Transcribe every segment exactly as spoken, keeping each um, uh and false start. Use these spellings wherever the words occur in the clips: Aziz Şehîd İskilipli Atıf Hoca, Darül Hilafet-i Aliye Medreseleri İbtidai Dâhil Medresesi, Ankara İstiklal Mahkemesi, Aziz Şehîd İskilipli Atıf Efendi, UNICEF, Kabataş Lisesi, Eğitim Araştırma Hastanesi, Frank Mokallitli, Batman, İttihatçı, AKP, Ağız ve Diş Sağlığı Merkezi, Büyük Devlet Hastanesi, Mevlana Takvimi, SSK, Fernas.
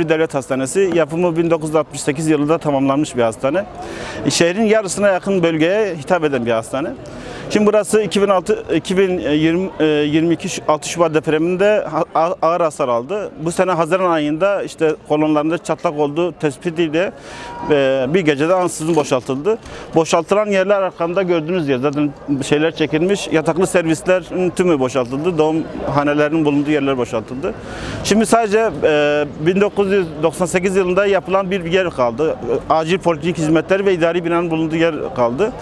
Büyük Devlet Hastanesi yapımı bin dokuz yüz altmış sekiz yılında tamamlanmış bir hastane. Şehrin yarısına yakın bölgeye hitap eden bir hastane. Şimdi burası iki bin altı, iki bin yirmi, iki bin yirmi iki altı Şubat depreminde ağır hasar aldı. Bu sene Haziran ayında işte kolonlarında çatlak olduğu tespitiyle bir gecede ansızın boşaltıldı. Boşaltılan yerler arkamda gördüğünüz yer. Zaten şeyler çekilmiş, yataklı servislerin tümü boşaltıldı. Doğum hanelerinin bulunduğu yerler boşaltıldı. Şimdi sadece bin dokuz yüz doksan sekiz yılında yapılan bir yer kaldı. Acil poliklinik hizmetleri ve idari binanın bulunduğu yer kaldı.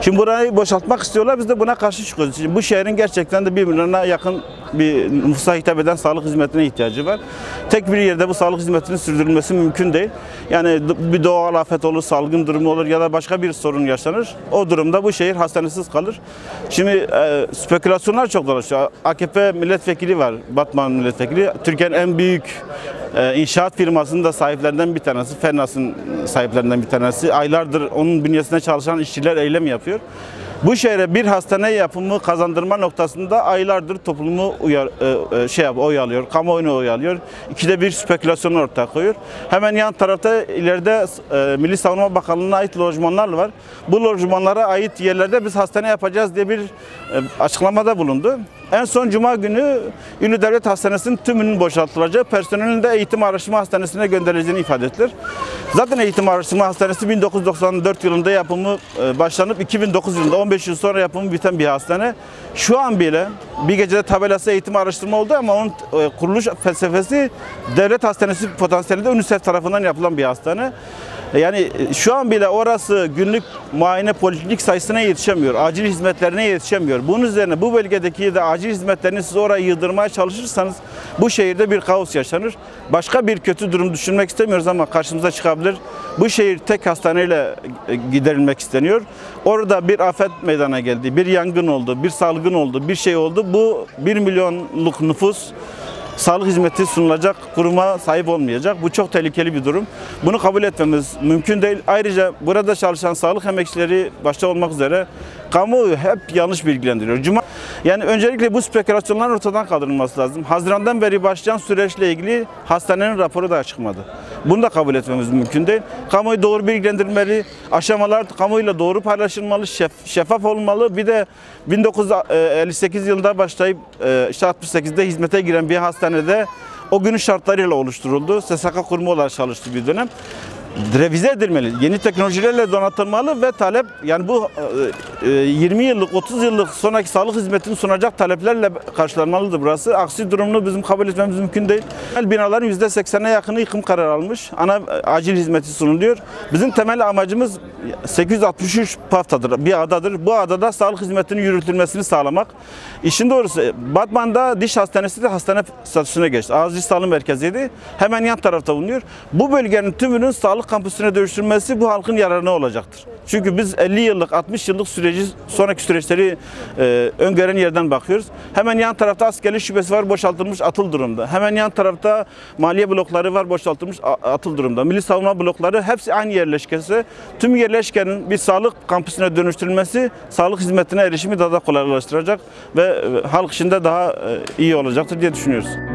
Şimdi burayı boşaltmak istiyorlar. Biz de buna karşı çıkıyoruz. Şimdi bu şehrin gerçekten de bir milyona yakın bir nüfusa hitap eden sağlık hizmetine ihtiyacı var. Tek bir yerde bu sağlık hizmetinin sürdürülmesi mümkün değil. Yani bir doğal afet olur, salgın durumu olur ya da başka bir sorun yaşanır. O durumda bu şehir hastanesiz kalır. Şimdi e, spekülasyonlar çok dolaşıyor. A K P milletvekili var, Batman milletvekili. Türkiye'nin en büyük e, inşaat firmasının da sahiplerinden bir tanesi, Fernas'ın sahiplerinden bir tanesi. Aylardır onun bünyesinde çalışan işçiler eylem yapıyor. Bu şehre bir hastane yapımı kazandırma noktasında aylardır toplumu uyar, e, şey yap, oyalıyor, kamuoyunu oyalıyor. İkide bir spekülasyonu ortaya koyuyor. Hemen yan tarafta ileride e, Milli Savunma Bakanlığı'na ait lojmanlar var. Bu lojmanlara ait yerlerde biz hastane yapacağız diye bir e, açıklamada bulundu. En son Cuma günü Ünlü Devlet Hastanesi'nin tümünün boşaltılacağı, personelin de Eğitim Araştırma Hastanesi'ne gönderileceğini ifade ettiler. Zaten Eğitim Araştırma Hastanesi bin dokuz yüz doksan dört yılında yapımı başlanıp iki bin dokuz yılında on beş yıl sonra yapımı biten bir hastane. Şu an bile bir gecede tabelası eğitim araştırma oldu ama onun kuruluş felsefesi devlet hastanesi potansiyelinde UNICEF tarafından yapılan bir hastane. Yani şu an bile orası günlük muayene poliklinik sayısına yetişemiyor, acil hizmetlerine yetişemiyor. Bunun üzerine bu bölgedeki de acil hizmetlerini siz oraya yığdırmaya çalışırsanız bu şehirde bir kaos yaşanır. Başka bir kötü durum düşünmek istemiyoruz ama karşımıza çıkabilir. Bu şehir tek hastaneyle giderilmek isteniyor. Orada bir afet meydana geldi, bir yangın oldu, bir salgın oldu, bir şey oldu. Bu bir milyonluk nüfus sağlık hizmeti sunulacak kuruma sahip olmayacak. Bu çok tehlikeli bir durum. Bunu kabul etmemiz mümkün değil. Ayrıca burada çalışan sağlık emekçileri başta olmak üzere kamuoyu hep yanlış bilgilendiriyor. Cuma, yani öncelikle bu spekülasyonların ortadan kaldırılması lazım. Haziran'dan beri başlayan süreçle ilgili hastanenin raporu da çıkmadı. Bunu da kabul etmemiz mümkün değil. Kamuoyu doğru bilgilendirilmeli, aşamalar kamuoyuyla doğru paylaşılmalı, şef, şeffaf olmalı. Bir de bin dokuz yüz elli sekiz yılında başlayıp işte altmış sekizde hizmete giren bir hastanede o günün şartlarıyla oluşturuldu. S S K kurumu olarak çalıştı bir dönem. Revize edilmeli, yeni teknolojilerle donatılmalı ve talep, yani bu yirmi yıllık, otuz yıllık sonraki sağlık hizmetini sunacak taleplerle karşılanmalıdır burası. Aksi durumunu bizim kabul etmemiz mümkün değil. Binaların yüzde seksene yakını yıkım kararı almış, ana acil hizmeti sunuluyor. Bizim temel amacımız sekiz yüz altmış üç paftadır, bir adadır. Bu adada sağlık hizmetinin yürütülmesini sağlamak. İşin doğrusu, Batman'da diş hastanesi de hastane statüsüne geçti. Ağız ve Diş Sağlığı Merkeziydi, hemen yan tarafta bulunuyor. Bu bölgenin tümünün sağlık kampüsüne dönüştürülmesi bu halkın yararına olacaktır. Çünkü biz elli yıllık, altmış yıllık süreci, sonraki süreçleri e, öngören yerden bakıyoruz. Hemen yan tarafta askerlik şubesi var, boşaltılmış, atıl durumda. Hemen yan tarafta maliye blokları var, boşaltılmış, atıl durumda. Milli savunma blokları, hepsi aynı yerleşkesi. Tüm yerleşkenin bir sağlık kampüsüne dönüştürülmesi, sağlık hizmetine erişimi daha da kolaylaştıracak ve halk için de daha iyi olacaktır diye düşünüyoruz.